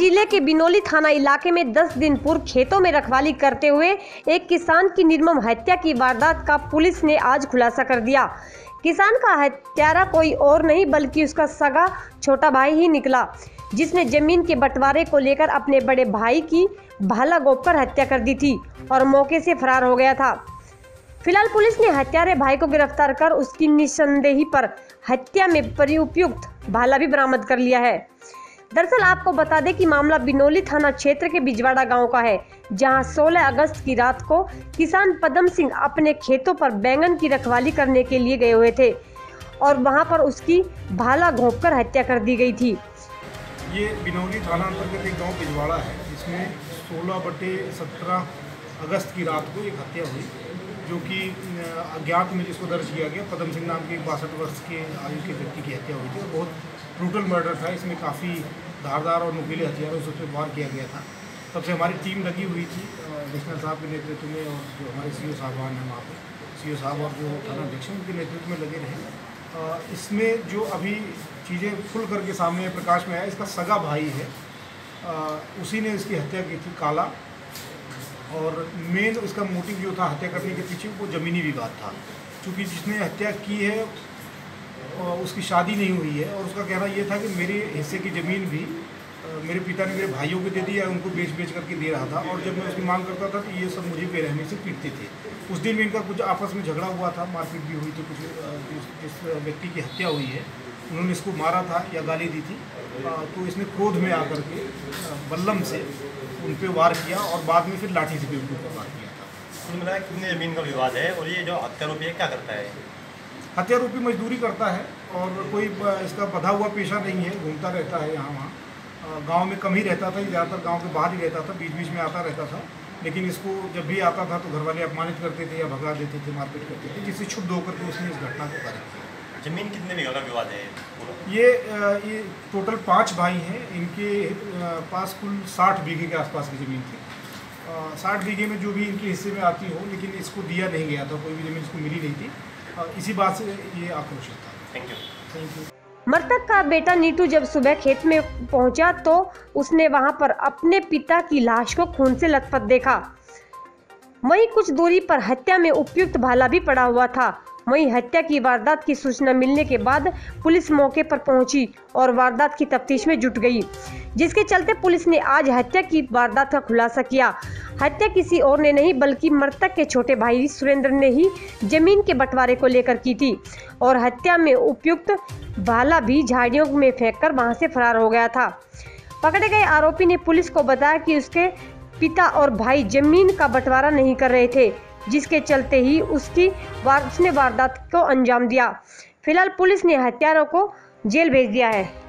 जिले के बिनौली थाना इलाके में 10 दिन पूर्व खेतों में रखवाली करते हुए एक किसान की निर्मम हत्या की वारदात का पुलिस ने आज खुलासा कर दिया। किसान का हत्यारा कोई और नहीं बल्कि उसका सगा छोटा भाई ही निकला, जिसने जमीन के बंटवारे को लेकर अपने बड़े भाई की भाला गोप कर हत्या कर दी थी और मौके से फरार हो गया था। फिलहाल पुलिस ने हत्यारे भाई को गिरफ्तार कर उसकी निसंदेही पर हत्या में प्रयुक्त भाला भी बरामद कर लिया है। दरअसल आपको बता दें कि मामला बिनौली थाना क्षेत्र के बिजवाड़ा गांव का है, जहां 16 अगस्त की रात को किसान पदम सिंह अपने खेतों पर बैंगन की रखवाली करने के लिए गए हुए थे और वहां पर उसकी भाला घोंपकर हत्या कर दी गई थी। ये बिनौली थाना अंतर्गत एक गाँव बिजवाड़ा है, इसमें 16/17 अगस्त की रात को एक हत्या हुई, जो कि अज्ञात में जिसको दर्ज किया गया पदम सिंह नाम के 62 वर्ष के आयु के व्यक्ति की हत्या हुई थी। बहुत ब्रूटल मर्डर था, इसमें काफ़ी धारदार और नुकीले हथियारों से उसमें वार किया गया था। तब से हमारी टीम लगी हुई थी कमिश्नर साहब के नेतृत्व में, और जो हमारे सीओ साहबान हैं वहाँ पर सीओ साहब और जो थाना अध्यक्ष उनके नेतृत्व में लगे रहे। इसमें जो अभी चीज़ें खुल करके सामने प्रकाश में आया, इसका सगा भाई है, उसी ने इसकी हत्या की थी काला, और मेन उसका मोटिव जो था हत्या करने के पीछे वो ज़मीनी विवाद था। क्योंकि जिसने हत्या की है उसकी शादी नहीं हुई है, और उसका कहना ये था कि मेरे हिस्से की ज़मीन भी मेरे पिता ने मेरे भाइयों को दे दी है, उनको बेच करके दे रहा था, और जब मैं उसकी मांग करता था तो ये सब मुझे बेरहमी से पीटते थे। उस दिन भी इनका कुछ आपस में झगड़ा हुआ था, मारपीट भी हुई थी, कुछ जिस व्यक्ति की हत्या हुई है उन्होंने इसको मारा था या गाली दी थी, तो इसने क्रोध में आकर के बल्लम से उन पर वार किया और बाद में फिर लाठी से भी उनको वार किया था। उन्होंने बताया कितने ज़मीन का विवाद है, और ये जो हत्यारोपी है क्या करता है? हत्यारोपी मजदूरी करता है और कोई इसका बधा हुआ पेशा नहीं है, घूमता रहता है यहाँ वहाँ, गांव में कम ही रहता था, ज़्यादातर गांव के बाहर ही रहता था, बीच बीच में आता रहता था। लेकिन इसको जब भी आता था तो घर वाले अपमानित करते थे या भगा देते थे, मारपीट करते थे, जिससे क्षुब्ध होकर के उसने इस घटना को करा। ज़मीन कितने बीघा का विवाद है पूरा? ये टोटल 5 भाई हैं, इनके पास कुल 60 बीघे के आसपास की ज़मीन थी। 60 बीघे में जो भी इनके हिस्से में आती हो, लेकिन इसको दिया नहीं गया था, कोई भी ज़मीन इसको मिली नहीं थी, इसी बात से ये आक्रोशित था। Thank you. मृतक का बेटा नीटू जब सुबह खेत में पहुंचा तो उसने वहां पर अपने पिता की लाश को खून से लथपथ देखा। वहीं कुछ दूरी पर हत्या में उपयुक्त भाला भी पड़ा हुआ था। वहीं हत्या की वारदात की सूचना मिलने के बाद पुलिस मौके पर पहुंची और वारदात की तफ्तीश में जुट गई, जिसके चलते पुलिस ने आज हत्या की वारदात का खुलासा किया। हत्या किसी और ने नहीं बल्कि मृतक के छोटे भाई सुरेंद्र ने ही जमीन के बंटवारे को लेकर की थी, और हत्या में उपयुक्त भाला भी झाड़ियों में फेंककर वहां से फरार हो गया था। पकड़े गए आरोपी ने पुलिस को बताया कि उसके पिता और भाई जमीन का बंटवारा नहीं कर रहे थे, जिसके चलते ही उसने वारदात को अंजाम दिया। फिलहाल पुलिस ने हत्यारों को जेल भेज दिया है।